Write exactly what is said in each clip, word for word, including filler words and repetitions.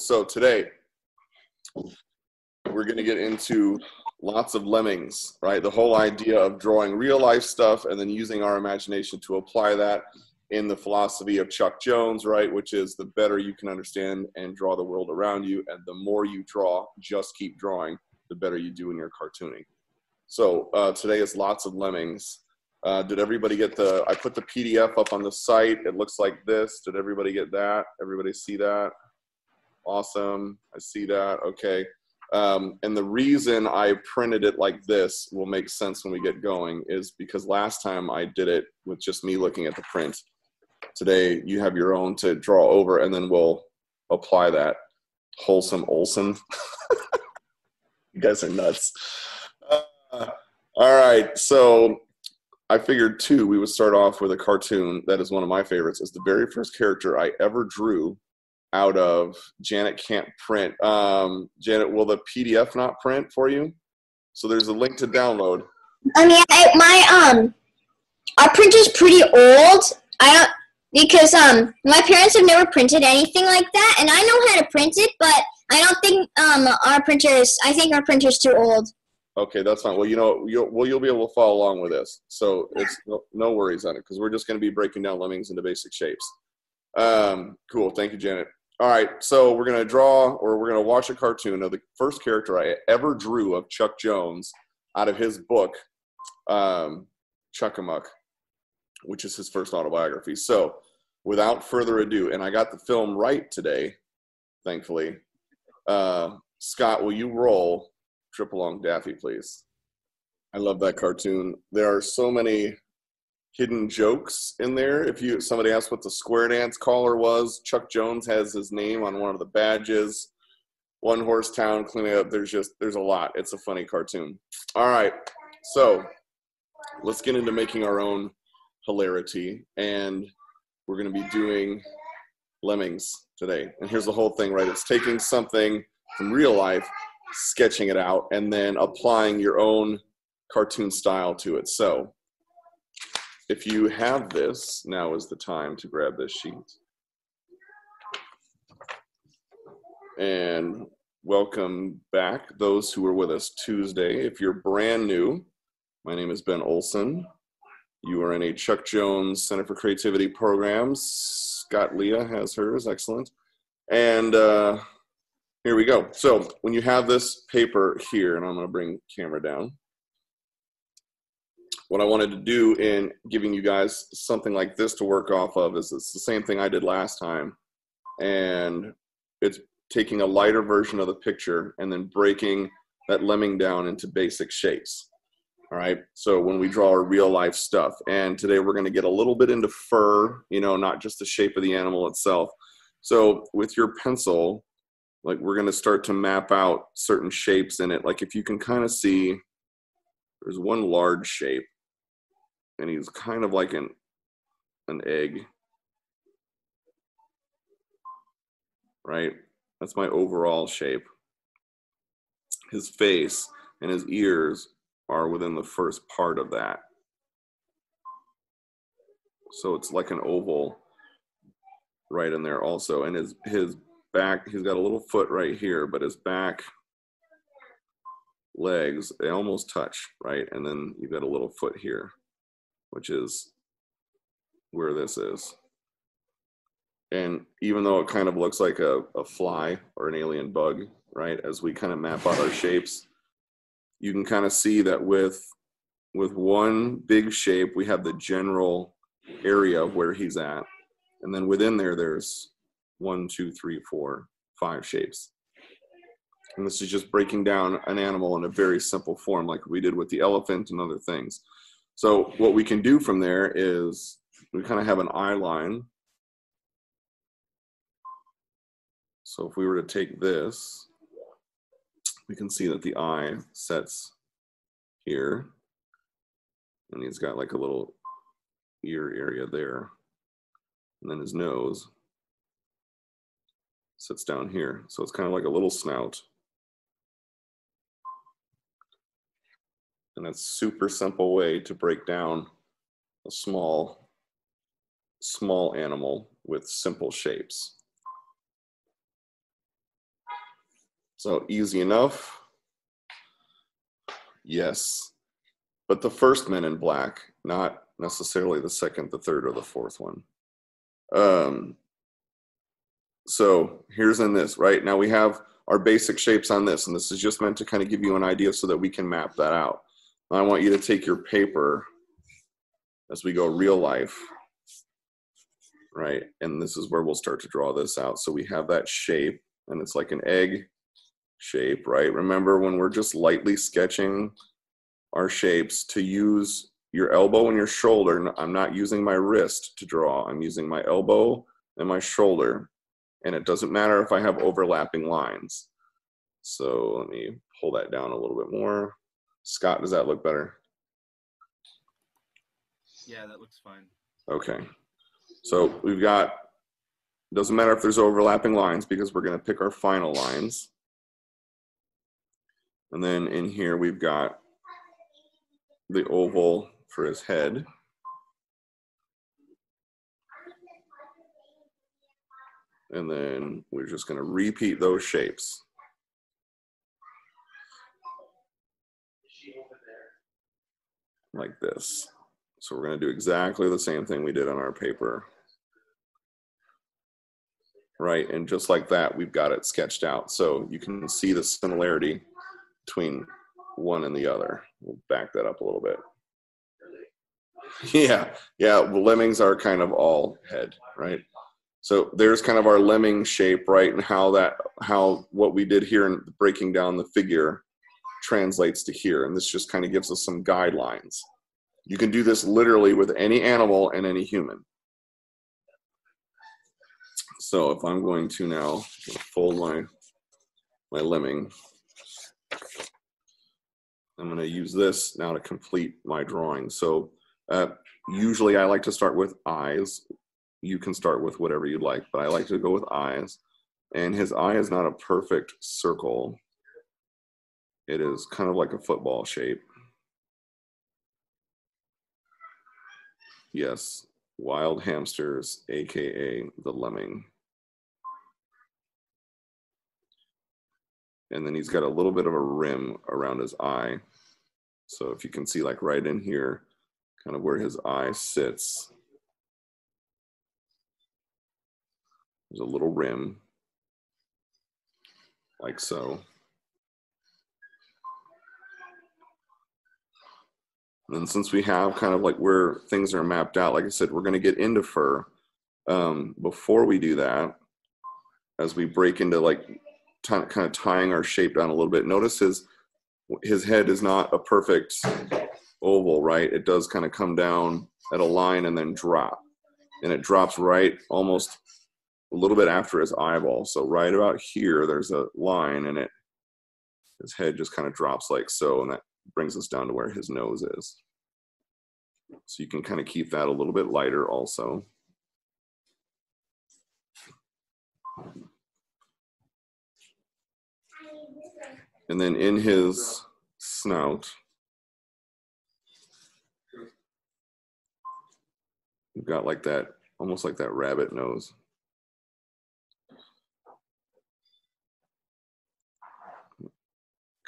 So today we're going to get into lots of Lemmings, right? The whole idea of drawing real life stuff and then using our imagination to apply that in the philosophy of Chuck Jones, right? Which is the better you can understand and draw the world around you. And the more you draw, just keep drawing, the better you do in your cartooning. So uh, today is lots of Lemmings. Uh, did everybody get the, I put the P D F up on the site. It looks like this. Did everybody get that? Everybody see that? Awesome. I see that. Okay. Um, and the reason I printed it like this will make sense when we get going is because last time I did it with just me looking at the print. Today you have your own to draw over, and then we'll apply that. Wholesome Olson. You guys are nuts. Uh, all right. So I figured, too, we would start off with a cartoon that is one of my favorites. It's the very first character I ever drew out of Janet can't print. Um, Janet, will the P D F not print for you? So there's a link to download. I mean, I, my um, our printer's pretty old. I don't because um, my parents have never printed anything like that, and I know how to print it, but I don't think um, our printer's. I think our printer's too old. Okay, that's fine. Well, you know, you'll, well, you'll be able to follow along with this. So it's no, no worries on it, because we're just going to be breaking down Lemmings into basic shapes. Um, cool. Thank you, Janet. All right. So we're going to draw, or we're going to watch a cartoon of the first character I ever drew of Chuck Jones out of his book, um, Chuckamuck, which is his first autobiography. So without further ado, and I got the film right today, thankfully. Uh, Scott, will you roll Trip Along Daffy, please? I love that cartoon. There are so many hidden jokes in there. If you somebody asked what the square dance caller was, Chuck Jones has his name on one of the badges. One Horse Town, Cleaning Up. There's just there's a lot. It's a funny cartoon. All right, so let's get into making our own hilarity, and we're going to be doing Lemmings today. And here's the whole thing, right? It's taking something from real life, sketching it out, and then applying your own cartoon style to it. So if you have this, now is the time to grab this sheet. And welcome back, those who were with us Tuesday. If you're brand new, my name is Ben Olson. You are in a Chuck Jones Center for Creativity program. Scott Leah has hers, excellent. And uh, here we go. So when you have this paper here, and I'm going to bring camera down, what I wanted to do in giving you guys something like this to work off of is it's the same thing I did last time. And it's taking a lighter version of the picture and then breaking that lemming down into basic shapes. All right. So when we draw our real life stuff, and today we're going to get a little bit into fur, you know, not just the shape of the animal itself. So with your pencil, like we're going to start to map out certain shapes in it. Like if you can kind of see, there's one large shape, and he's kind of like an, an egg, right? That's my overall shape. His face and his ears are within the first part of that. So it's like an oval right in there also. And his, his back, he's got a little foot right here, but his back legs, they almost touch, right? And then you've got a little foot here, which is where this is. And even though it kind of looks like a, a fly or an alien bug, right? As we kind of map out our shapes, you can kind of see that with, with one big shape, we have the general area of where he's at. And then within there, there's one, two, three, four, five shapes. And this is just breaking down an animal in a very simple form, like we did with the elephant and other things. So what we can do from there is we kind of have an eye line. So if we were to take this, we can see that the eye sets here. And he's got like a little ear area there. And then his nose sits down here. So it's kind of like a little snout. And that's a super simple way to break down a small, small animal with simple shapes. So easy enough. Yes. But the first Men in Black, not necessarily the second, the third, or the fourth one. Um, so here's in this, right? Now we have our basic shapes on this, and this is just meant to kind of give you an idea so that we can map that out. I want you to take your paper as we go real life, right? And this is where we'll start to draw this out. So we have that shape, and it's like an egg shape, right? Remember, when we're just lightly sketching our shapes, to use your elbow and your shoulder. I'm not using my wrist to draw. I'm using my elbow and my shoulder. And it doesn't matter if I have overlapping lines. So let me pull that down a little bit more. Scott, does that look better? Yeah, that looks fine. Okay. So we've got, doesn't matter if there's overlapping lines, because we're going to pick our final lines. And then in here we've got the oval for his head. And then we're just going to repeat those shapes. Like this. So we're going to do exactly the same thing we did on our paper. Right, and just like that, we've got it sketched out. So you can see the similarity between one and the other. We'll back that up a little bit. Yeah, yeah, well, lemmings are kind of all head, right? So there's kind of our lemming shape, right? And how that, how what we did here in breaking down the figure translates to here. And this just kind of gives us some guidelines. You can do this literally with any animal and any human. So if I'm going to now fold my, my lemming, I'm going to use this now to complete my drawing. So uh, usually I like to start with eyes. You can start with whatever you'd like, but I like to go with eyes. And his eye is not a perfect circle. It is kind of like a football shape. Yes, wild hamsters, A K A the lemming. And then he's got a little bit of a rim around his eye. So if you can see, like right in here, kind of where his eye sits, there's a little rim, like so. And then since we have kind of like where things are mapped out, like I said, we're going to get into fur. Um, before we do that, as we break into like kind of tying our shape down a little bit, notice his, his head is not a perfect oval, right? It does kind of come down at a line and then drop. And it drops right almost a little bit after his eyeball. So right about here, there's a line, and it, his head just kind of drops like so, and that brings us down to where his nose is. So you can kind of keep that a little bit lighter also. And then in his snout, we've got like that, almost like that rabbit nose.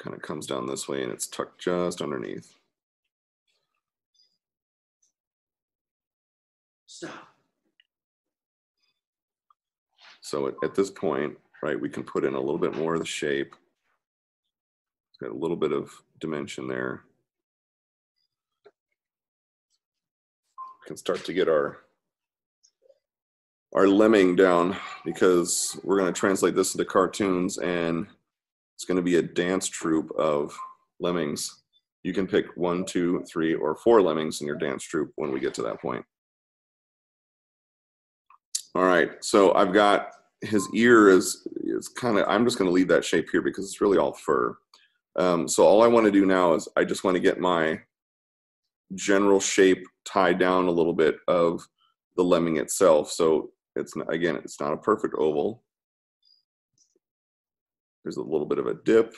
Kind of comes down this way, and it's tucked just underneath. Stop. So at, at this point, right, we can put in a little bit more of the shape. It's got a little bit of dimension there. We can start to get our our lemming down, because we're going to translate this into cartoons, and it's going to be a dance troupe of lemmings. You can pick one, two, three, or four lemmings in your dance troupe when we get to that point. All right, so I've got his ear is, is kind of, I'm just going to leave that shape here because it's really all fur. Um, so all I want to do now is I just want to get my general shape tied down a little bit of the lemming itself. So it's, again, it's not a perfect oval. There's a little bit of a dip.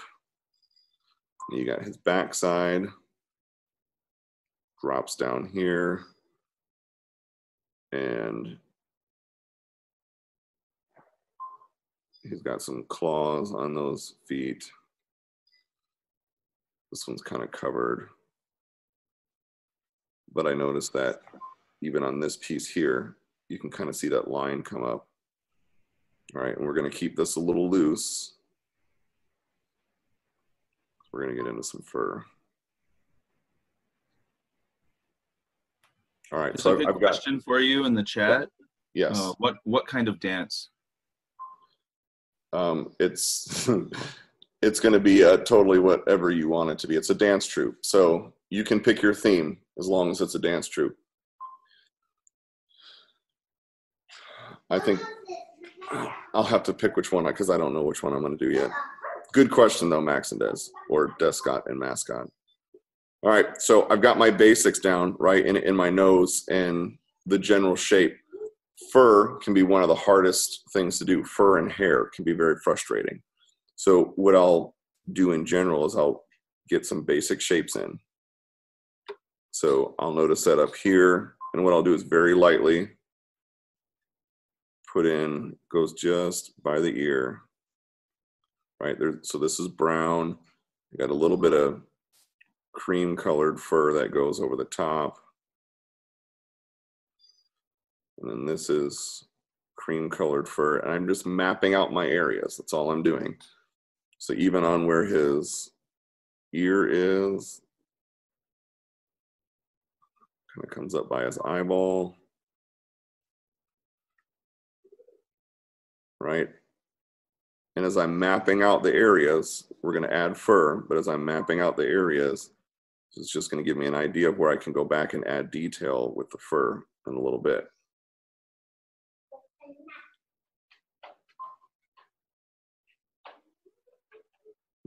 You got his backside, drops down here, and He's got some claws on those feet. This one's kind of covered. But I noticed that even on this piece here, you can kind of see that line come up. All right, and we're gonna keep this a little loose. We're gonna get into some fur. All right, There's so a good I've got- question for you in the chat. Yes. Uh, what, what kind of dance? Um, it's it's going to be uh, totally whatever you want it to be. It's a dance troupe, so you can pick your theme as long as it's a dance troupe. I think I'll have to pick which one because I don't know which one I'm going to do yet. Good question though, Max and Des, or Descott and Mascot. All right, so I've got my basics down, right, in, in my nose and the general shape. Fur can be one of the hardest things to do. Fur and hair can be very frustrating. So what I'll do in general is I'll get some basic shapes in. So I'll notice that up here, and what I'll do is very lightly put in, goes just by the ear, right there. So this is brown. You got a little bit of cream colored fur that goes over the top. And then this is cream colored fur. And I'm just mapping out my areas. That's all I'm doing. So even on where his ear is, kind of comes up by his eyeball. Right? And as I'm mapping out the areas, we're going to add fur. But as I'm mapping out the areas, it's just going to give me an idea of where I can go back and add detail with the fur in a little bit.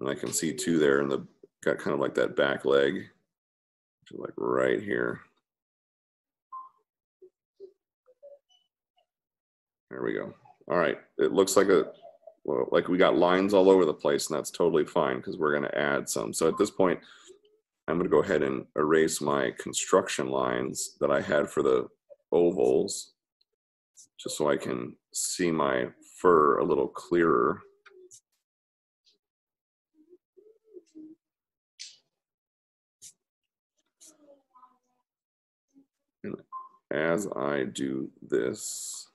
And I can see two there, and the got kind of like that back leg, which is like right here. There we go. All right, it looks like a well, like we got lines all over the place, and that's totally fine because we're going to add some. So at this point, I'm going to go ahead and erase my construction lines that I had for the ovals, just so I can see my fur a little clearer. As I do this.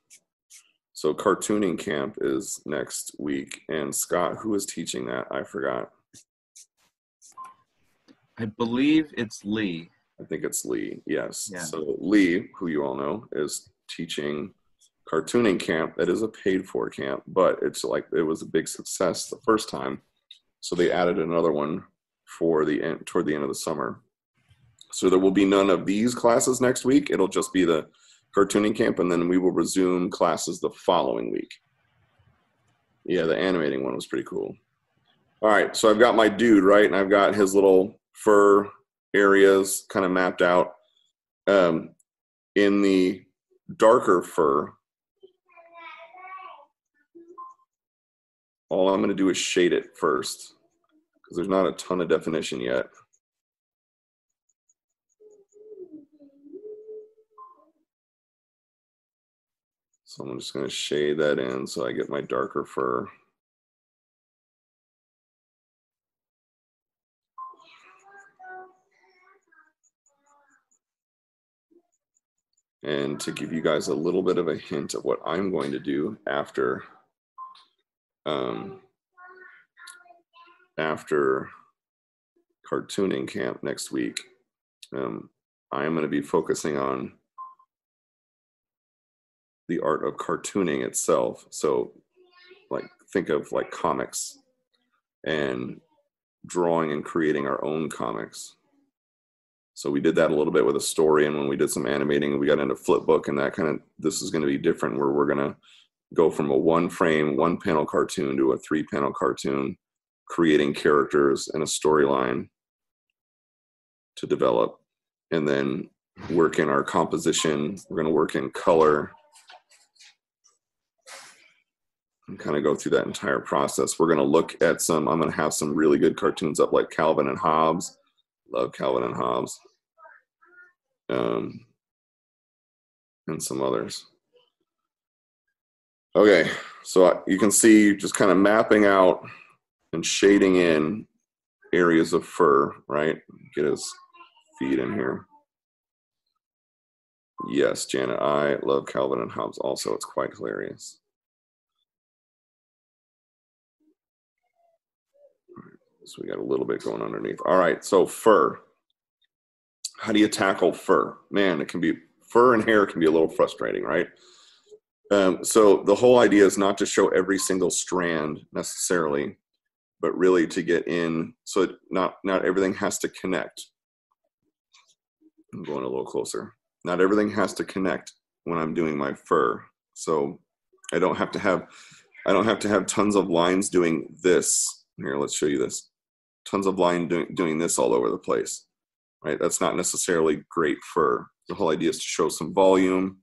So cartooning camp is next week. And Scott, who is teaching that? I forgot. I believe it's Lee. I think it's Lee, yes. Yeah. So Lee, who you all know, is teaching cartooning camp. That is a paid for camp, but it's like, it was a big success the first time. So they added another one for the end, toward the end of the summer. So there will be none of these classes next week. It'll just be the cartooning camp, and then we will resume classes the following week. Yeah, the animating one was pretty cool. All right, so I've got my dude, right? And I've got his little fur areas kind of mapped out. Um, in the darker fur, all I'm gonna do is shade it first, because there's not a ton of definition yet. So I'm just going to shade that in so I get my darker fur. And to give you guys a little bit of a hint of what I'm going to do after, um, after cartooning camp next week, um, I'm going to be focusing on the art of cartooning itself. So like, think of like comics and drawing and creating our own comics. So we did that a little bit with a story, and when we did some animating, we got into flipbook and that kind of, this is going to be different, where we're going to go from a one frame, one panel cartoon to a three panel cartoon, creating characters and a storyline to develop, and then work in our composition. We're going to work in color and kind of go through that entire process. We're going to look at some, I'm going to have some really good cartoons up, like Calvin and Hobbes. Love Calvin and Hobbes. Um, and some others. Okay, so you can see just kind of mapping out and shading in areas of fur, right? Get his feet in here. Yes, Janet, I love Calvin and Hobbes also. It's quite hilarious. So we got a little bit going underneath. All right, so fur. How do you tackle fur? Man, it can be, fur and hair can be a little frustrating, right? Um, so the whole idea is not to show every single strand necessarily, but really to get in, so not, not everything has to connect. I'm going a little closer. Not everything has to connect when I'm doing my fur. So I don't have to have, I don't have to have tons of lines doing this. Here, let's show you this. Tons of line doing, doing this all over the place, right? That's not necessarily great fur. The whole idea is to show some volume.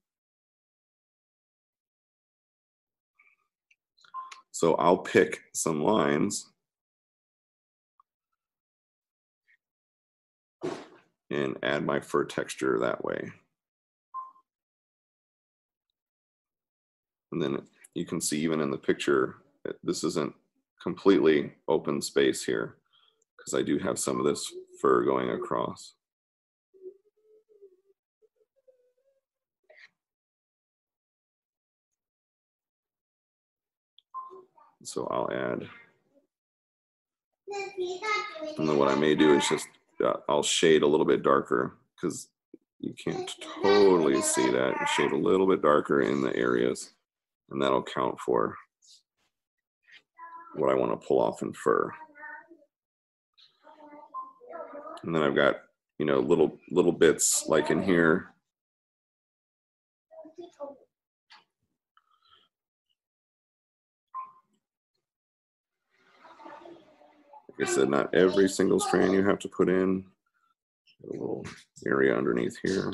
So I'll pick some lines and add my fur texture that way. And then you can see even in the picture, this isn't completely open space here because I do have some of this fur going across. So I'll add, and then what I may do is just, uh, I'll shade a little bit darker because you can't totally see that. You shade a little bit darker in the areas, and that'll count for what I want to pull off in fur. And then I've got, you know, little, little bits like in here. Like I said, not every single strand you have to put in. A little area underneath here.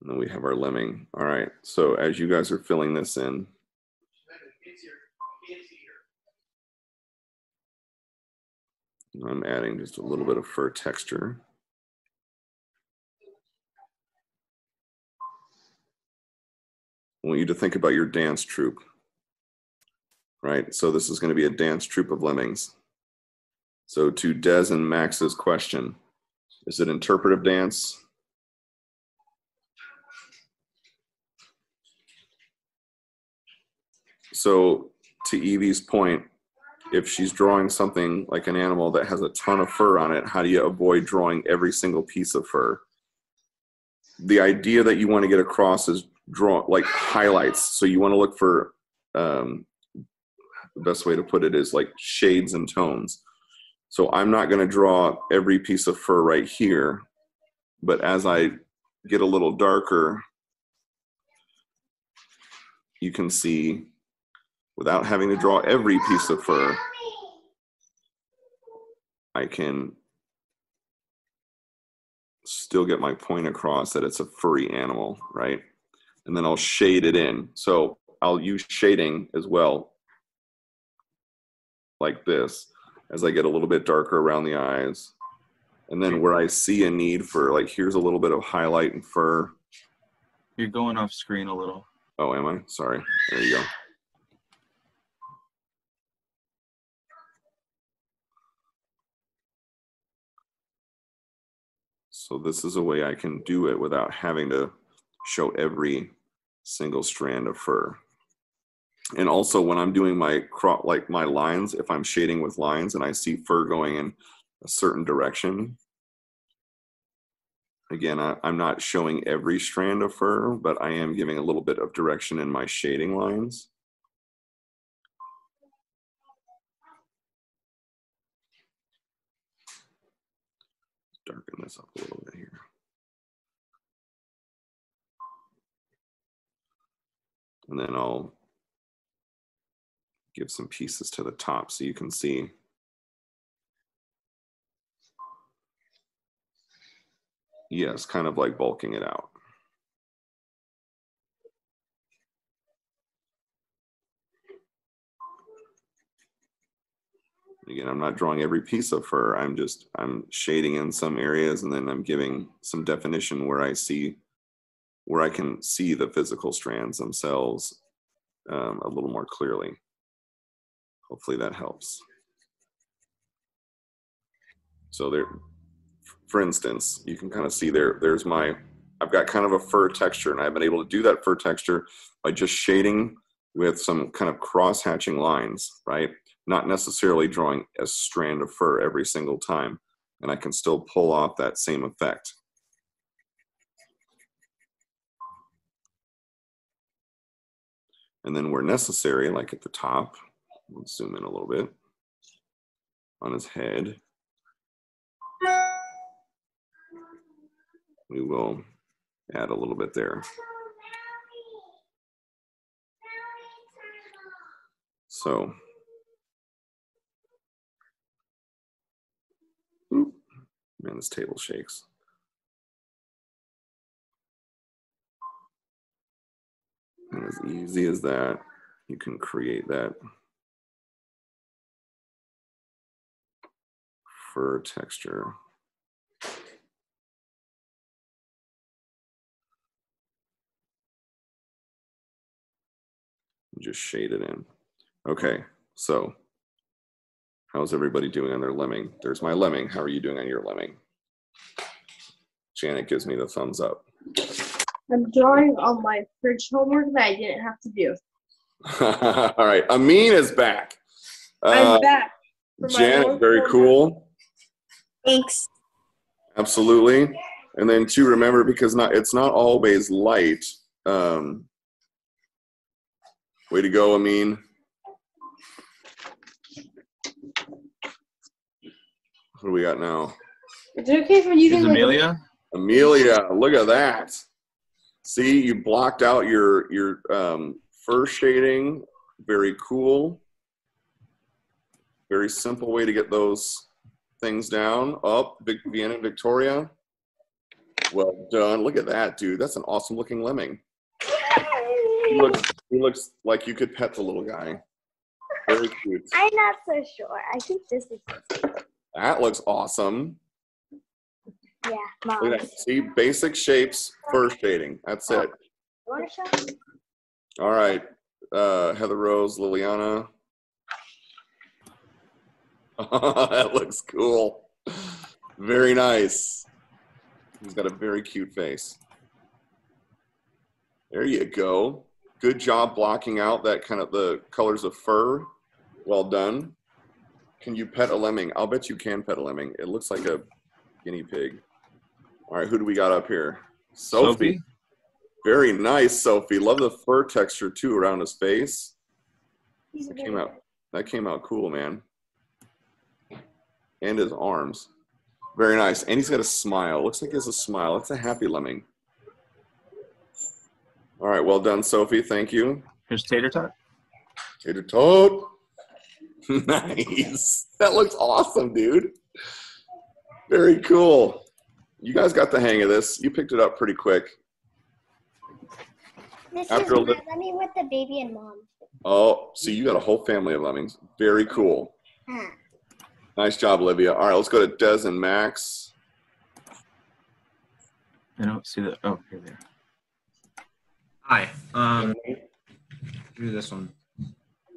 And then we have our lemming. All right, so as you guys are filling this in, I'm adding just a little bit of fur texture. I want you to think about your dance troupe, right? So this is going to be a dance troupe of lemmings. So to Des and Max's question, is it interpretive dance? So to Evie's point, if she's drawing something like an animal that has a ton of fur on it, how do you avoid drawing every single piece of fur? The idea that you want to get across is draw like highlights. So you want to look for, um, the best way to put it is like shades and tones. So I'm not going to draw every piece of fur right here, but as I get a little darker, you can see without having to draw every piece of fur, I can still get my point across that it's a furry animal, right? And then I'll shade it in. So I'll use shading as well, like this, as I get a little bit darker around the eyes. And then where I see a need for, like, here's a little bit of highlight and fur. You're going off screen a little. Oh, am I? Sorry. There you go. So this is a way I can do it without having to show every single strand of fur. And also when I'm doing my crop, like my lines, if I'm shading with lines and I see fur going in a certain direction, again, I, I'm not showing every strand of fur, but I am giving a little bit of direction in my shading lines. Darken this up a little bit here. And then I'll give some pieces to the top so you can see. Yes, kind of like bulking it out. Again, I'm not drawing every piece of her. I'm just, I'm shading in some areas, and then I'm giving some definition where I see, where I can see the physical strands themselves um, a little more clearly. Hopefully that helps. So there, for instance, you can kind of see there, there's my, I've got kind of a fur texture, and I've been able to do that fur texture by just shading with some kind of cross-hatching lines, right? Not necessarily drawing a strand of fur every single time, and I can still pull off that same effect. And then where necessary, like at the top, let's zoom in a little bit on his head. We will add a little bit there. So. Man, this table shakes. And as easy as that, you can create that fur texture. Just shade it in. Okay, so how's everybody doing on their lemming? There's my lemming. How are you doing on your lemming? Janet gives me the thumbs up. I'm drawing on my fridge homework that I didn't have to do. All right, Amin is back. I'm uh, back. Janet, very homework. Cool. Thanks. Absolutely. And then to remember, because not it's not always light. Um, way to go, Amin. What do we got now? Is it okay for using like Amelia? Amelia, look at that. See, you blocked out your your um, fur shading. Very cool. Very simple way to get those things down. Up, Vic, Vienna, Victoria. Well done. Look at that, dude. That's an awesome looking lemming. He looks, he looks like you could pet the little guy. Very cute. I'm not so sure. I think this is. That looks awesome. Yeah, Mom. See, basic shapes, fur shading. That's it. All right, uh, Heather Rose, Liliana. That looks cool. Very nice. He's got a very cute face. There you go. Good job blocking out that kind of the colors of fur. Well done. Can you pet a lemming? I'll bet you can pet a lemming. It looks like a guinea pig. All right, who do we got up here? Sophie. Sophie. Very nice, Sophie. Love the fur texture too around his face. That came out, that came out cool, man. And his arms. Very nice. And he's got a smile. Looks like he has a smile. That's a happy lemming. All right, well done, Sophie. Thank you. Here's Tater Tot. Tater Tot. Nice. That looks awesome, dude. Very cool. You guys got the hang of this. You picked it up pretty quick. This After is my lemming with the baby and mom. Oh, so you got a whole family of lemmings. Very cool. Huh. Nice job, Olivia. All right, let's go to Des and Max. I don't see that. Oh, here they are. Hi. Um, do this one.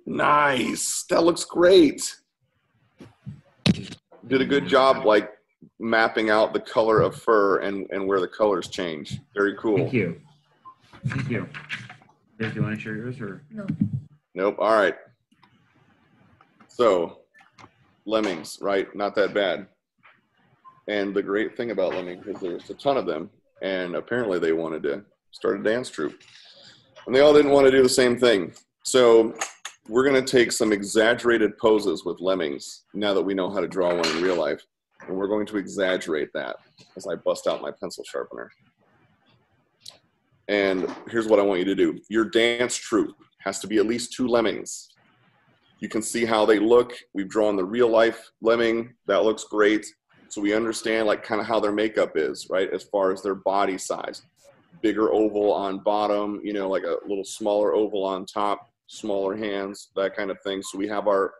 Nice. That looks great. Did a good job, like mapping out the color of fur and and where the colors change. Very cool. Thank you. Thank you. Dave, do you want to share yours or no? Nope. All right. So, lemmings, right? Not that bad. And the great thing about lemmings is there's a ton of them, and apparently they wanted to start a dance troupe, and they all didn't want to do the same thing. So we're going to take some exaggerated poses with lemmings now that we know how to draw one in real life, and we're going to exaggerate that as I bust out my pencil sharpener. And here's what I want you to do. Your dance troupe has to be at least two lemmings. You can see how they look. We've drawn the real life lemming. That looks great. So we understand like kind of how their makeup is, right? As far as their body size. Bigger oval on bottom, you know, like a little smaller oval on top, smaller hands, that kind of thing. So we have our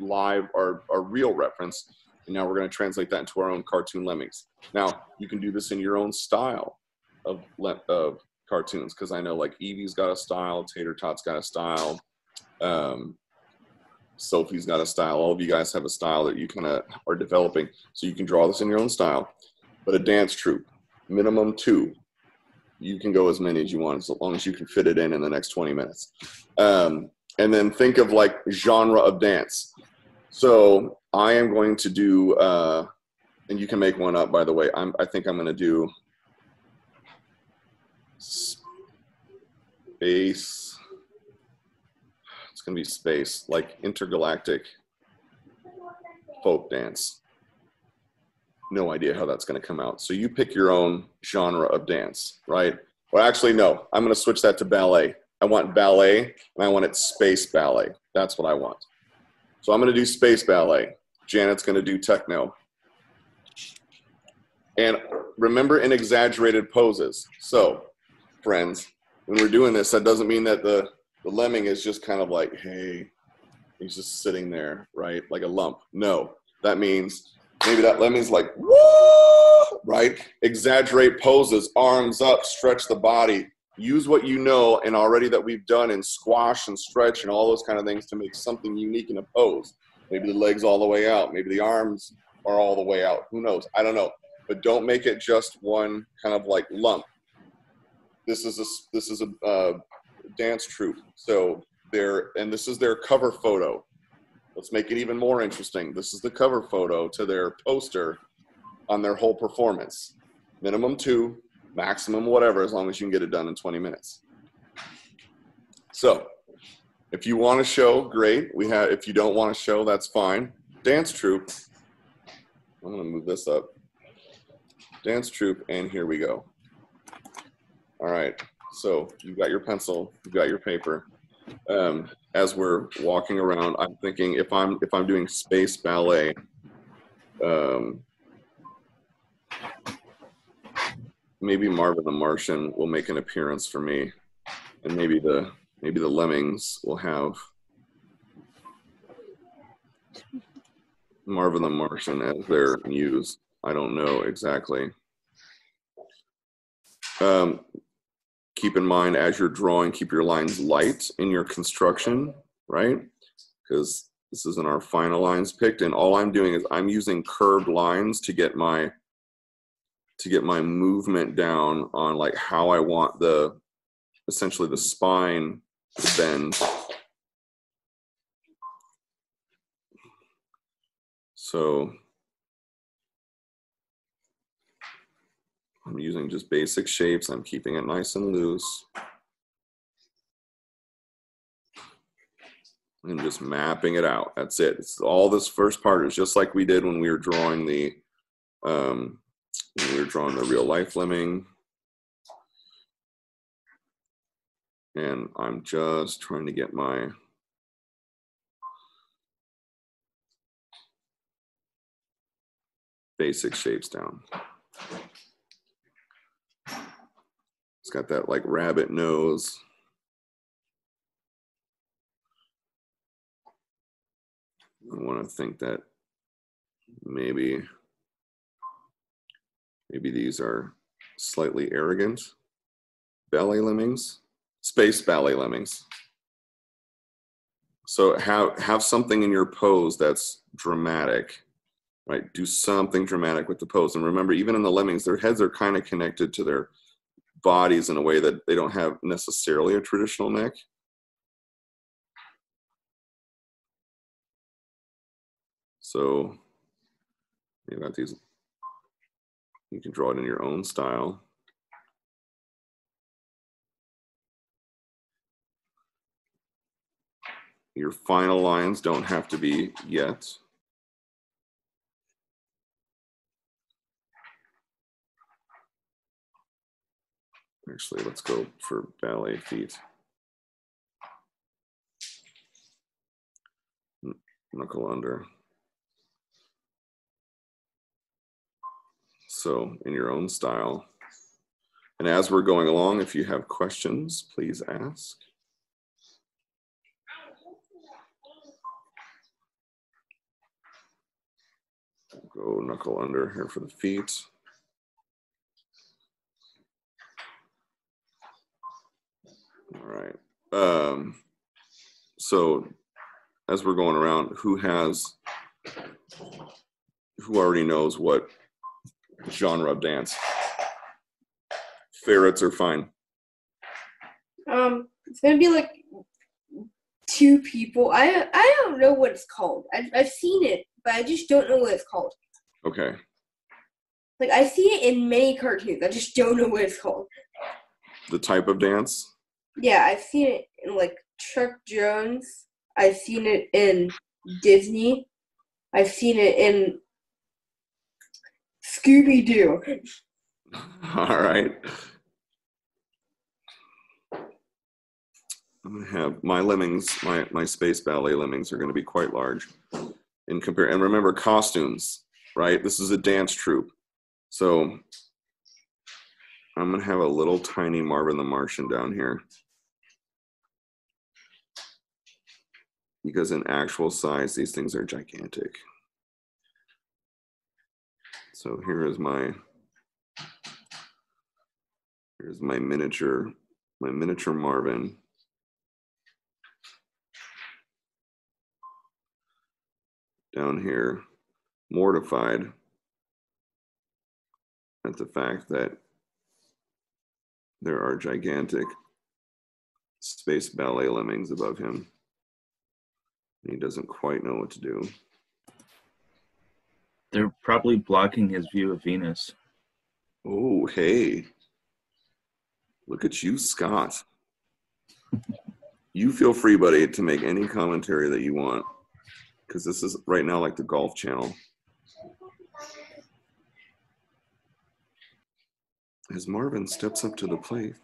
live or, or real reference, and now we're going to translate that into our own cartoon Lemmings. Now, you can do this in your own style of, of cartoons, because I know, like, Evie's got a style, Tater Tot's got a style, um, Sophie's got a style. All of you guys have a style that you kind of are developing, so you can draw this in your own style. But a dance troupe, minimum two. You can go as many as you want, as long as you can fit it in in the next twenty minutes. Um, and then think of, like, genre of dance. So I am going to do, uh, and you can make one up, by the way. I'm, I think I'm going to do space. It's going to be space, like intergalactic folk dance. No idea how that's going to come out. So you pick your own genre of dance, right? Well, actually, no. I'm going to switch that to ballet. I want ballet, and I want it space ballet. That's what I want. So I'm going to do space ballet. Janet's going to do techno. And remember, in exaggerated poses. So, friends, when we're doing this, that doesn't mean that the, the lemming is just kind of like, hey, he's just sitting there, right? Like a lump. No. That means... maybe that lemming's like, whoa, right? Exaggerate poses, arms up, stretch the body. Use what you know and already that we've done in squash and stretch and all those kind of things to make something unique in a pose. Maybe the legs all the way out. Maybe the arms are all the way out. Who knows? I don't know. But don't make it just one kind of like lump. This is a, this is a uh, dance troupe. So they're, and this is their cover photo. Let's make it even more interesting. This is the cover photo to their poster on their whole performance. Minimum two, maximum whatever, as long as you can get it done in twenty minutes. So if you want to show, great. We have, if you don't want to show, that's fine. Dance troupe. I'm going to move this up. Dance troupe, and here we go. All right. So you've got your pencil. You've got your paper. Um, as we're walking around, I'm thinking if I'm if I'm doing space ballet, um, maybe Marvin the Martian will make an appearance for me, and maybe the maybe the Lemmings will have Marvin the Martian as their muse. I don't know exactly. Um, Keep in mind, as you're drawing, keep your lines light in your construction, right? Because this isn't our final lines picked, and all I'm doing is I'm using curved lines to get my to get my movement down on like how I want the essentially the spine to bend. So I'm using just basic shapes. I'm keeping it nice and loose. And just mapping it out. That's it. It's all this first part is just like we did when we were drawing the, um, when we were drawing the real life lemming. And I'm just trying to get my basic shapes down. It's got that like rabbit nose. I want to think that maybe, maybe these are slightly arrogant ballet lemmings, space ballet lemmings. So have, have something in your pose that's dramatic, right? Do something dramatic with the pose. And remember, even in the lemmings, their heads are kind of connected to their bodies in a way that they don't have necessarily a traditional neck. So you've got these, you can draw it in your own style. Your final lines don't have to be yet. Actually, let's go for ballet feet. Knuckle under. So in your own style. And as we're going along, if you have questions, please ask. Go knuckle under here for the feet. All right. Um, so as we're going around, who has, who already knows what genre of dance? Ferrets are fine. Um, it's gonna be like two people. I I don't know what it's called. I, I've seen it, but I just don't know what it's called. Okay. Like I see it in many cartoons. I just don't know what it's called. The type of dance? Yeah, I've seen it in like Chuck Jones. I've seen it in Disney. I've seen it in Scooby-Doo. All right. I'm gonna have my lemmings, my, my space ballet lemmings are gonna be quite large in compare. And remember costumes, right? This is a dance troupe. So I'm gonna have a little tiny Marvin the Martian down here, because in actual size, these things are gigantic. So here is my, here's my miniature, my miniature Marvin. Down here, mortified at the fact that there are gigantic space ballet lemmings above him. He doesn't quite know what to do. They're probably blocking his view of Venus. Oh, hey. Look at you, Scott. You feel free, buddy, to make any commentary that you want, because this is right now like the Golf Channel. As Marvin steps up to the plate,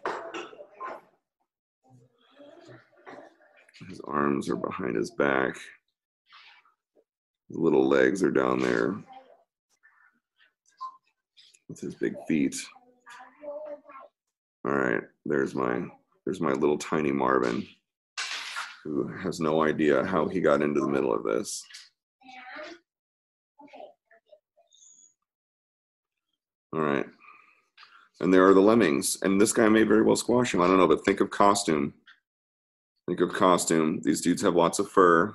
his arms are behind his back. His little legs are down there with his big feet. All right, there's my, there's my little tiny Marvin, who has no idea how he got into the middle of this. All right. And there are the lemmings. And this guy may very well squash him. I don't know, but think of costume. Think of costume. These dudes have lots of fur.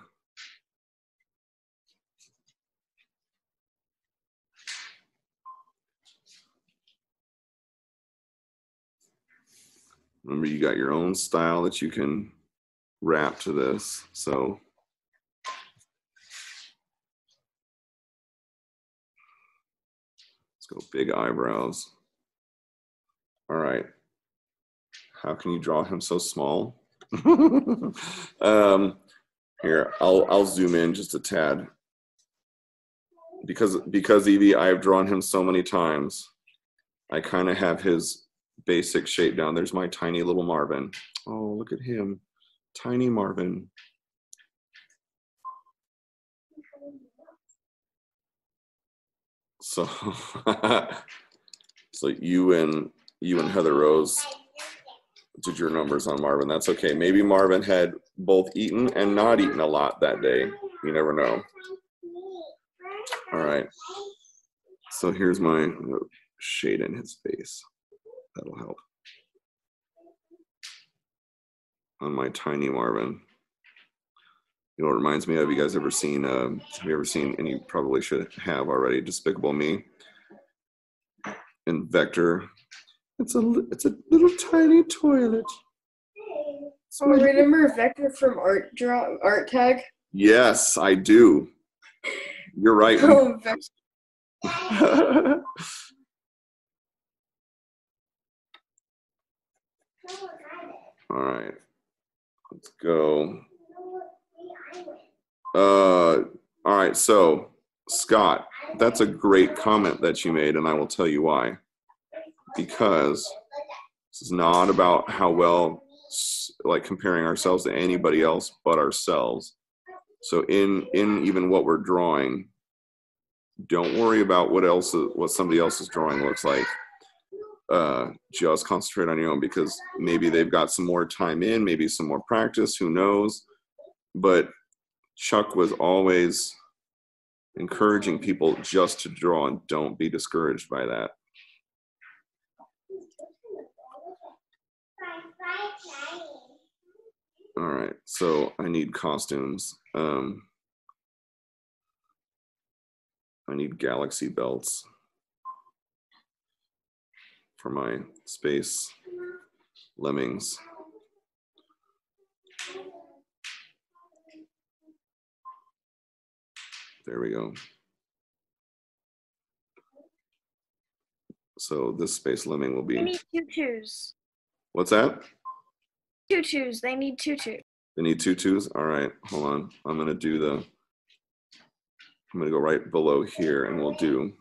Remember, you got your own style that you can wrap to this. So let's go big eyebrows. All right. How can you draw him so small? um, here, I'll I'll zoom in just a tad. Because because Evie, I have drawn him so many times, I kind of have his basic shape down. There's my tiny little Marvin. Oh, look at him, tiny Marvin. So, so you and. You and Heather Rose did your numbers on Marvin. That's okay. Maybe Marvin had both eaten and not eaten a lot that day. You never know. All right. So here's my shade in his face. That'll help. On my tiny Marvin. You know, it reminds me of, you guys ever seen, uh, have you ever seen, and you probably should have already, Despicable Me? And Vector. It's a, it's a little tiny toilet. So oh, remember Vector from Art Draw, Art Tag? Yes, I do. You're right. Oh, Vector. All right. Let's go. Uh, all right, so, Scott, that's a great comment that you made, and I will tell you why. Because this is not about how well, like comparing ourselves to anybody else but ourselves. So in in even what we're drawing, don't worry about what else what somebody else's drawing looks like. Uh, just concentrate on your own, because maybe they've got some more time in, maybe some more practice, who knows? But Chuck was always encouraging people just to draw, and don't be discouraged by that. All right, so I need costumes. Um, I need galaxy belts for my space lemmings. There we go. So this space lemming will be. They need tutus. What's that? Tutus. They need tutus. They need tutus. All right, hold on. I'm gonna do the. I'm gonna go right below here, and we'll do.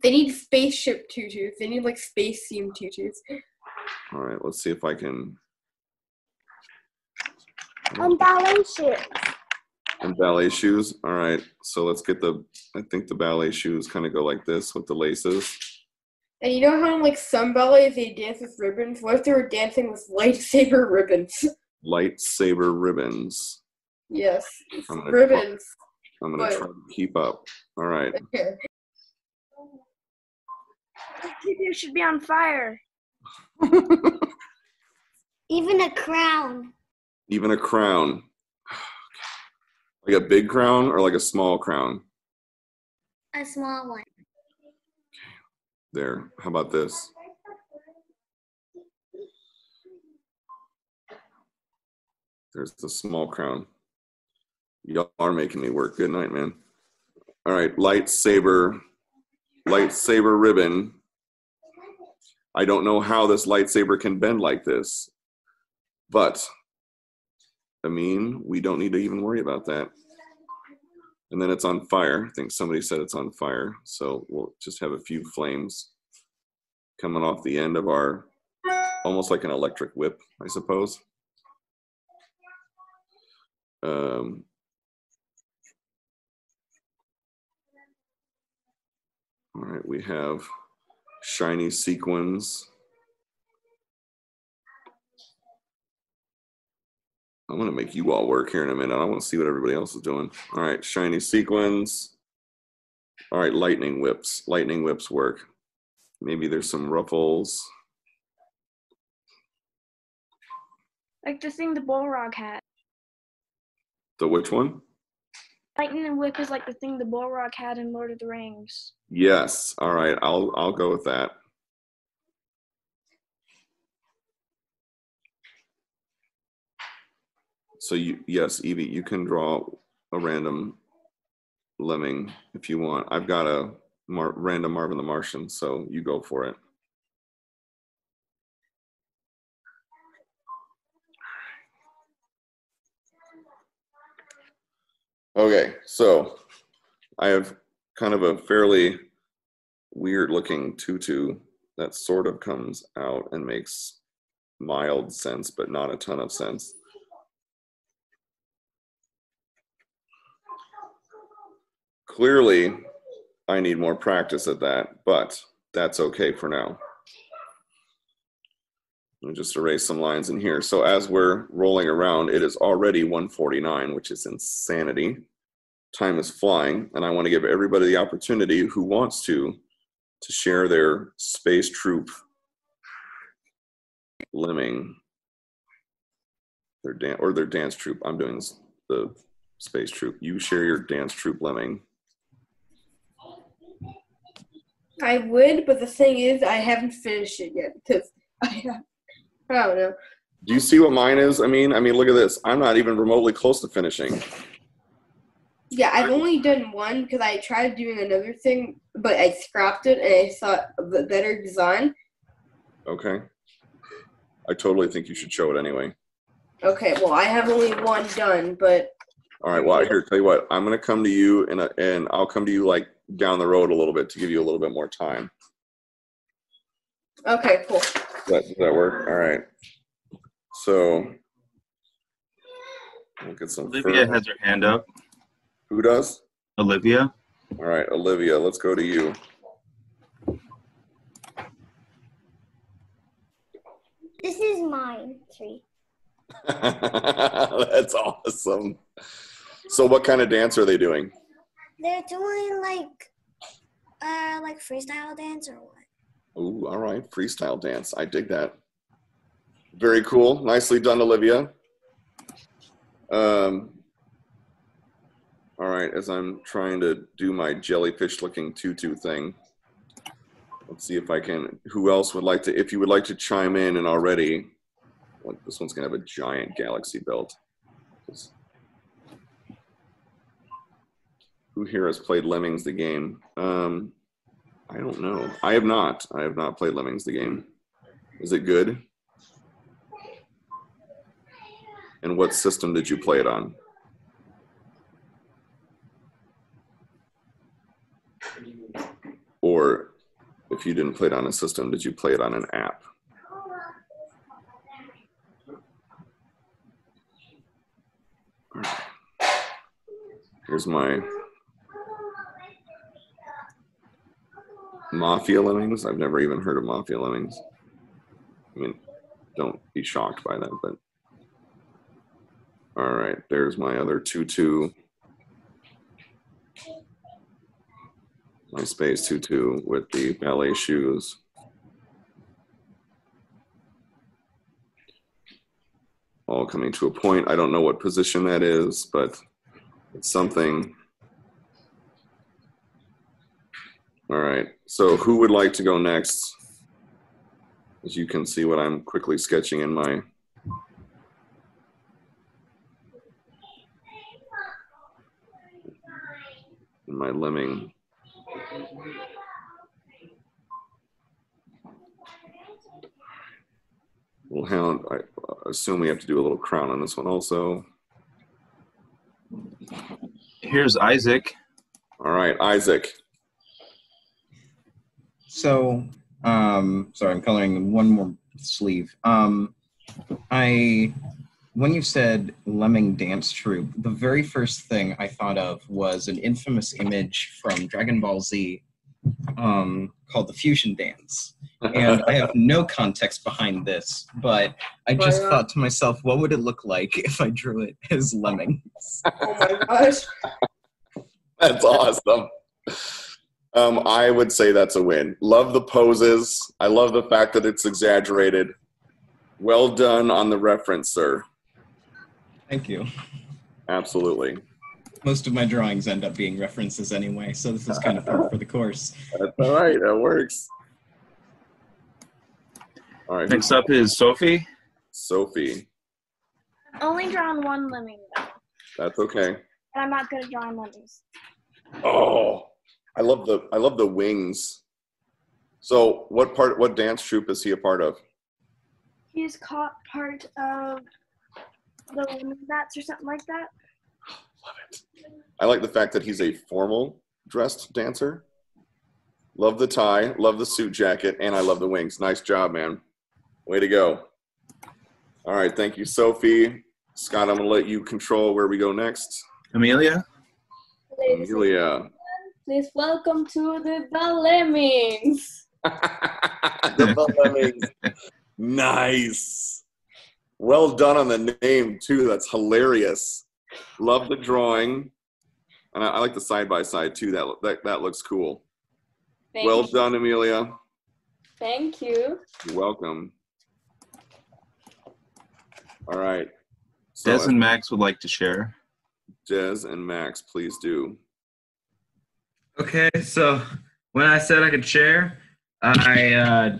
They need spaceship tutus. They need like space seam tutus. All right. Let's see if I can. And ballet shoes. And ballet shoes. All right. So let's get the. I think the ballet shoes kind of go like this with the laces. And you know how in like some ballets they dance with ribbons? What if they were dancing with lightsaber ribbons? Lightsaber ribbons. Yes. I'm gonna ribbons. Try, I'm gonna but, try to keep up. All right. Okay. You should be on fire. Even a crown. Even a crown. Like a big crown or like a small crown? A small one. There. How about this? There's the small crown. Y'all are making me work. Good night, man. All right, lightsaber, lightsaber ribbon. I don't know how this lightsaber can bend like this, but I mean, we don't need to even worry about that. And then it's on fire. I think somebody said it's on fire. So we'll just have a few flames coming off the end of our, almost like an electric whip, I suppose. Um, all right, we have shiny sequins. I'm gonna make you all work here in a minute. I wanna see what everybody else is doing. All right, shiny sequins. All right, lightning whips. Lightning whips work. Maybe there's some ruffles. Like the thing the Balrog had. The which one? Lightning whip is like the thing the Balrog had in Lord of the Rings. Yes, all right, I'll, I'll go with that. So you, yes, Evie, you can draw a random lemming if you want. I've got a mar random Marvin the Martian, so you go for it. Okay, so I have kind of a fairly weird looking tutu that sort of comes out and makes mild sense, but not a ton of sense. Clearly, I need more practice at that, but that's okay for now. Let me just erase some lines in here. So as we're rolling around, it is already one forty-nine, which is insanity. Time is flying, and I want to give everybody the opportunity who wants to, to share their space troop lemming, their dan- or their dance troupe. I'm doing this, the space troop. You share your dance troupe lemming. I would, but the thing is, I haven't finished it yet because I, have, I don't know. Do you see what mine is? I mean, I mean, look at this. I'm not even remotely close to finishing. Yeah, I've only done one because I tried doing another thing, but I scrapped it and I thought a better design. Okay. I totally think you should show it anyway. Okay. Well, I have only one done, but. All right. Well, here, tell you what. I'm gonna come to you, and and I'll come to you like down the road a little bit to give you a little bit more time. Okay, cool. Does that, does that work? All right. So we'll get some. Olivia further. Has her hand up. Who does? Olivia. All right, Olivia. Let's go to you. This is mine. Tree. That's awesome. So what kind of dance are they doing? They're doing like uh like freestyle dance or what? Oh, all right, freestyle dance. I dig that. Very cool. Nicely done, Olivia. Um, all right, as I'm trying to do my jellyfish-looking tutu thing, let's see if I can, who else would like to, if you would like to chime in and already, like this one's going to have a giant galaxy belt. Who here has played Lemmings the game? Um, I don't know. I have not. I have not played Lemmings the game. Is it good? And what system did you play it on? Or if you didn't play it on a system, did you play it on an app? All right. Here's my Mafia Lemmings. I've never even heard of Mafia Lemmings. I mean, don't be shocked by that, but. All right, there's my other tutu. My space tutu with the ballet shoes. All coming to a point. I don't know what position that is, but it's something. All right, so who would like to go next? As you can see what I'm quickly sketching in my my lemming. Little hound, I assume we have to do a little crown on this one also. Here's Isaac. All right, Isaac. So, um, sorry, I'm coloring one more sleeve. Um, I, when you said Lemming Dance Troupe, the very first thing I thought of was an infamous image from Dragon Ball Z um, called the Fusion Dance. And I have no context behind this, but I just oh thought to myself, what would it look like if I drew it as lemmings? Oh my gosh. That's awesome. Um, I would say that's a win. Love the poses. I love the fact that it's exaggerated. Well done on the reference, sir. Thank you. Absolutely. Most of my drawings end up being references anyway, so this is kind of par for the course. That's all right. That works. All right. Next up is Sophie. Sophie. I've only drawn one lemming, though. That's okay. And I'm not good at drawing lemmings. Oh, I love the I love the wings. So, what part? What dance troupe is he a part of? He's caught part of. The women's bats or something like that. Love it. I like the fact that he's a formal dressed dancer. Love the tie, love the suit jacket, and I love the wings. Nice job, man. Way to go. All right, thank you, Sophie. Scott, I'm going to let you control where we go next. Amelia? Ladies Amelia. Please welcome to the Lemmings. The Lemmings. Nice. Well done on the name, too. That's hilarious. Love the drawing. And I, I like the side-by-side, too. That, that, that looks cool. Thank well you. done, Amelia. Thank you. You're welcome. All right. So Des and Max would like to share. Des and Max, please do. Okay, so when I said I could share, I... Uh,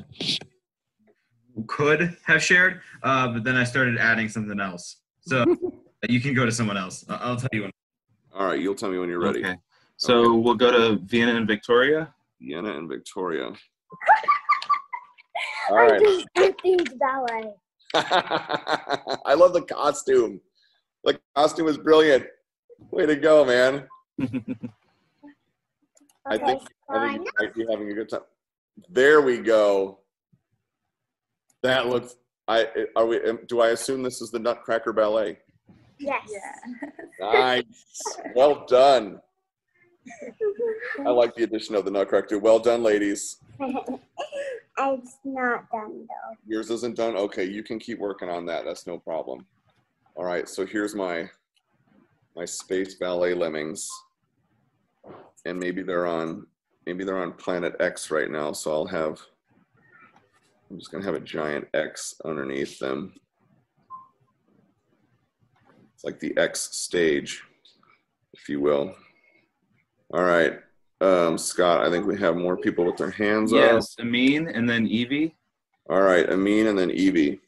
could have shared, uh, but then I started adding something else. So you can go to someone else. I'll tell you when. All right, you'll tell me when you're ready. Okay. So okay. We'll go to Vienna and Victoria. Vienna and Victoria. All right. I do ballet. I love the costume. The costume is brilliant. Way to go, man. I think, I think you might be having a good time. There we go. That looks. I are we? Do I assume this is the Nutcracker Ballet? Yes. Yeah. Nice. Well done. I like the addition of the Nutcracker. Well done, ladies. It's not done though. Yours isn't done. Okay, you can keep working on that. That's no problem. All right. So here's my my space ballet lemmings. and maybe they're on maybe they're on planet X right now, so I'll have I'm just gonna have a giant X underneath them. It's like the X stage, if you will. All right, um, Scott, I think we have more people with their hands up. Yes, Amin and then Evie. All right, Amin and then Evie.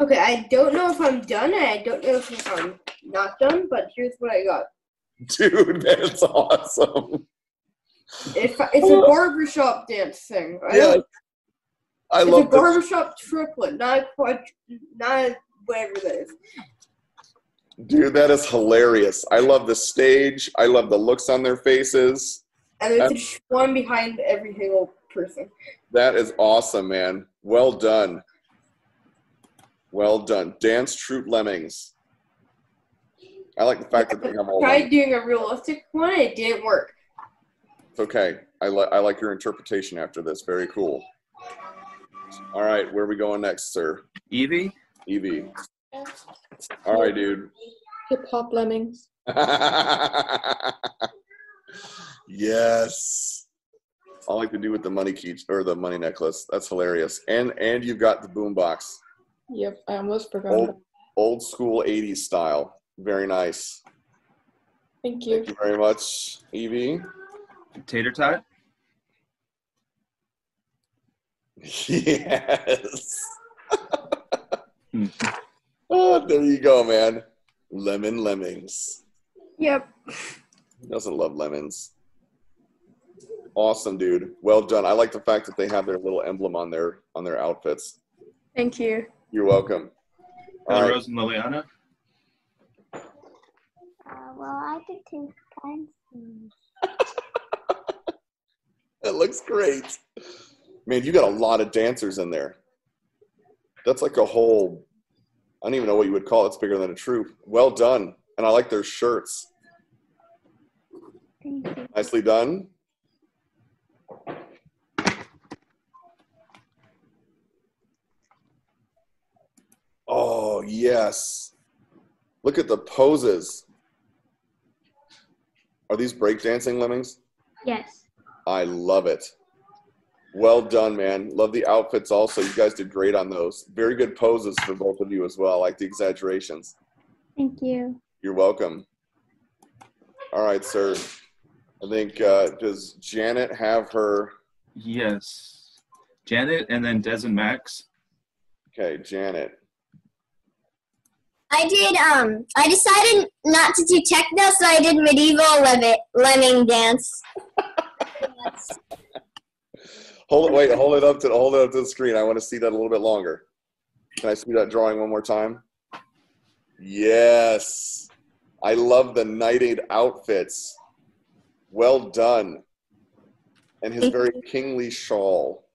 Okay, I don't know if I'm done, and I don't know if I'm not done, but here's what I got. Dude, that's awesome. It's, it's a barbershop dance thing. I yeah, I it's love It's a barbershop this. triplet, not a quad, not a whatever that is. Dude, that is hilarious. I love the stage. I love the looks on their faces. And there's That's, a schwan behind every single person. That is awesome, man. Well done. Well done. Dance Troupe Lemmings. I like the fact that they have all I tried doing a realistic one. It didn't work. It's okay. I, li I like your interpretation after this. Very cool. All right. Where are we going next, sir? Evie? Evie. All right, dude. Hip-hop Lemmings. Yes. All I like to do with the money key or the money necklace. That's hilarious. And and you've got the boombox. Yep, I almost forgot. Old, old school eighties style. Very nice. Thank you. Thank you very much, Evie. Tater tot. Yes. Oh, there you go, man. Lemon Lemmings. Yep. Who doesn't love lemons? Awesome, dude. Well done. I like the fact that they have their little emblem on their on their outfits. Thank you. You're welcome. All right. Rose and Liliana. Uh, well, I did two pencils. That looks great. Man, you got a lot of dancers in there. That's like a whole, I don't even know what you would call it. It's bigger than a troupe. Well done. And I like their shirts. Thank you. Nicely done. Oh, yes. Look at the poses. Are these breakdancing Lemmings? Yes. I love it. Well done, man. Love the outfits also. You guys did great on those. Very good poses for both of you as well. I like the exaggerations. Thank you. You're welcome. All right, sir. I think, uh, does Janet have her? Yes. Janet and then Des and Max. Okay, Janet. I did, um, I decided not to do techno, so I did medieval lem lemming dance. Hold it, wait, hold it up to, hold it up to the screen. I want to see that a little bit longer. Can I see that drawing one more time? Yes. I love the knighted outfits. Well done. And his very kingly shawl.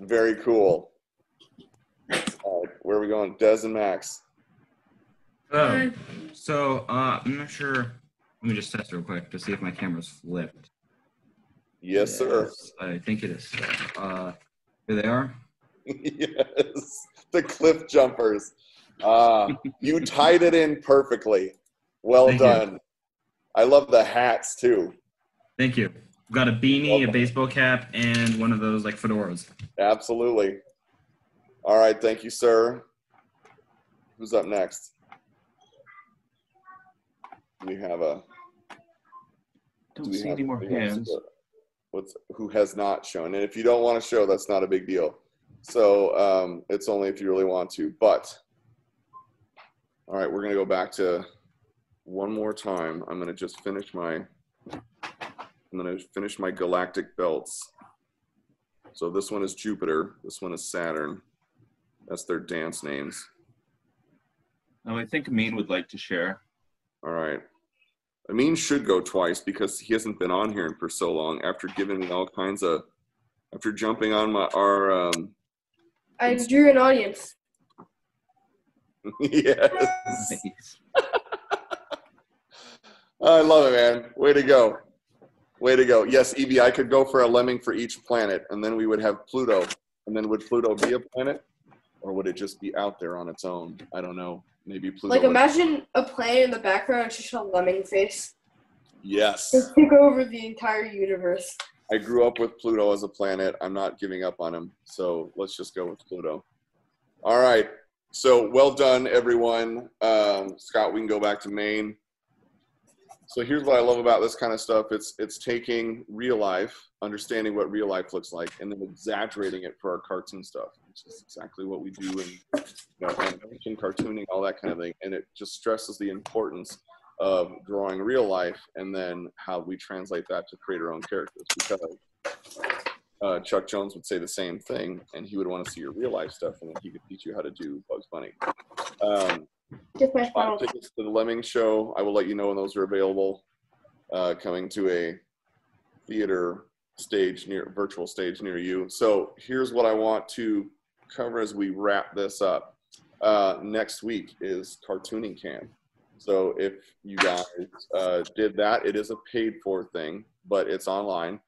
Very cool. All right, where are we going? Des and Max. Oh, so uh, I'm not sure. Let me just test real quick to see if my camera's flipped. Yes, yes sir. I think it is. Uh, here they are. Yes, the cliff jumpers. Uh, you tied it in perfectly. Well Thank done. You. I love the hats too. Thank you. I've got a beanie, Welcome. a baseball cap, and one of those like fedoras. Absolutely. All right. Thank you, sir. Who's up next? We have a. Don't do see any more hands. What's who has not shown? And if you don't want to show, that's not a big deal. So um, it's only if you really want to. But all right, we're gonna go back to one more time. I'm gonna just finish my. I'm gonna finish my galactic belts. So this one is Jupiter. This one is Saturn. That's their dance names. Oh, I think Amin would like to share. All right. Amin should go twice because he hasn't been on here for so long. After giving me all kinds of, after jumping on my our. Um, I drew an audience. Yes. I love it, man. Way to go. Way to go. Yes, Evie, I could go for a lemming for each planet, and then we would have Pluto. And then would Pluto be a planet, or would it just be out there on its own? I don't know. Maybe Pluto. Like, imagine a plane in the background, it's just a lemming face. Yes. It took over the entire universe. I grew up with Pluto as a planet. I'm not giving up on him. So let's just go with Pluto. All right. So well done, everyone. Um, Scott, we can go back to Maine. So here's what I love about this kind of stuff. It's, it's taking real life, understanding what real life looks like, and then exaggerating it for our cartoon stuff, which is exactly what we do in, you know, animation, cartooning, all that kind of thing. And it just stresses the importance of drawing real life and then how we translate that to create our own characters, because uh, Chuck Jones would say the same thing, and he would want to see your real life stuff, and then he could teach you how to do Bugs Bunny. Um, Five tickets to the Lemmings show. I will let you know when those are available. Uh, coming to a theater stage near, virtual stage near you. So here's what I want to cover as we wrap this up. Uh, next week is cartooning camp. So if you guys uh, did that, it is a paid for thing, but it's online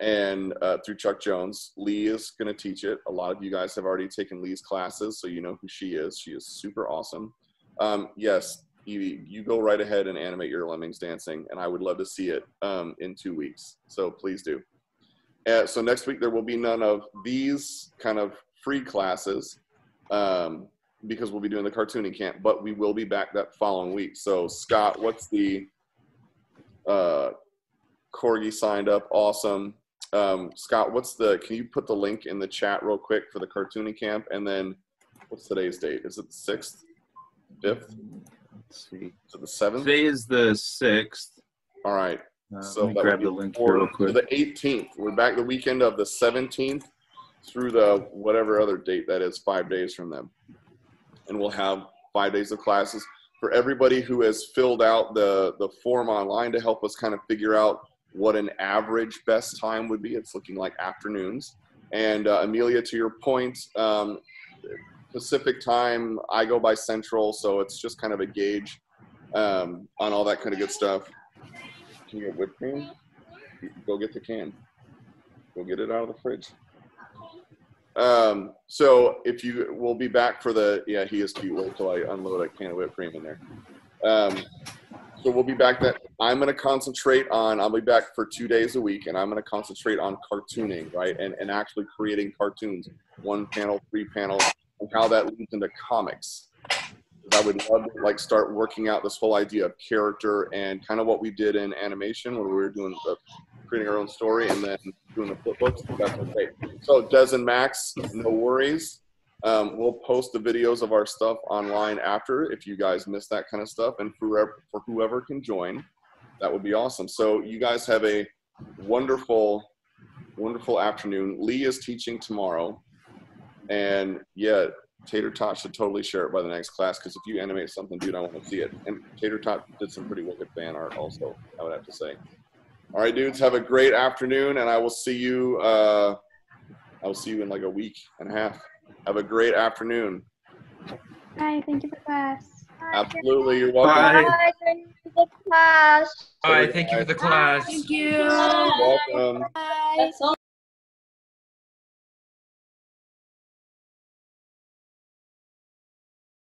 and uh, through Chuck Jones. Lee is going to teach it. A lot of you guys have already taken Lee's classes, so you know who she is. She is super awesome. Um, yes, Evie, you go right ahead and animate your Lemmings dancing, and I would love to see it um, in two weeks. So please do. Uh, so next week there will be none of these kind of free classes um, because we'll be doing the cartooning camp, but we will be back that following week. So Scott, what's the uh, Corgi signed up? Awesome. Um, Scott, what's the, can you put the link in the chat real quick for the cartooning camp? And then what's today's date? Is it the sixth? Fifth? Let's see. So the seventh? Today is the sixth. All right. Uh, so let me grab the link here real quick. The eighteenth. We're back the weekend of the seventeenth through the whatever other date that is, five days from them. And we'll have five days of classes. For everybody who has filled out the, the form online to help us kind of figure out what an average best time would be, it's looking like afternoons. And uh, Amelia, to your point, um, Pacific time, I go by Central, so it's just kind of a gauge um, on all that kind of good stuff. Can you get whipped cream? Go get the can. Go get it out of the fridge. Um, so if you, we'll be back for the, yeah, he is cute. Wait till I unload a can of whipped cream in there. Um, so we'll be back that, I'm going to concentrate on, I'll be back for two days a week, and I'm going to concentrate on cartooning, right? And, and actually creating cartoons, one panel, three panels, and how that leads into comics. I would love to like start working out this whole idea of character and kind of what we did in animation where we were doing the, creating our own story and then doing the flip books. That's okay. So Des and Max, no worries. Um, we'll post the videos of our stuff online after if you guys miss that kind of stuff, and for, for whoever can join, that would be awesome. So you guys have a wonderful, wonderful afternoon. Lee is teaching tomorrow. And yeah, Tater Tot should totally share it by the next class, because if you animate something, dude, I want to see it. And Tater Tot did some pretty wicked fan art also, I would have to say. All right, dudes, have a great afternoon, and I will see you, uh, I will see you in like a week and a half. Have a great afternoon. Bye, thank you for class. Absolutely, you're welcome. Bye, thank you for the class. Bye, thank you for the class. Thank you. You're welcome. Bye.